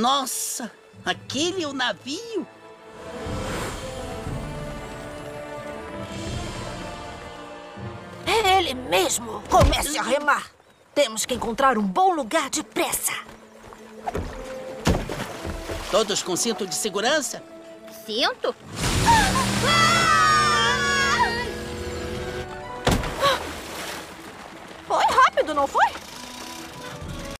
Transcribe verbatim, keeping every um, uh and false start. Nossa, aquele é o navio? É ele mesmo! Comece a remar! Temos que encontrar um bom lugar depressa! Todos com cinto de segurança? Cinto? Foi rápido, não foi?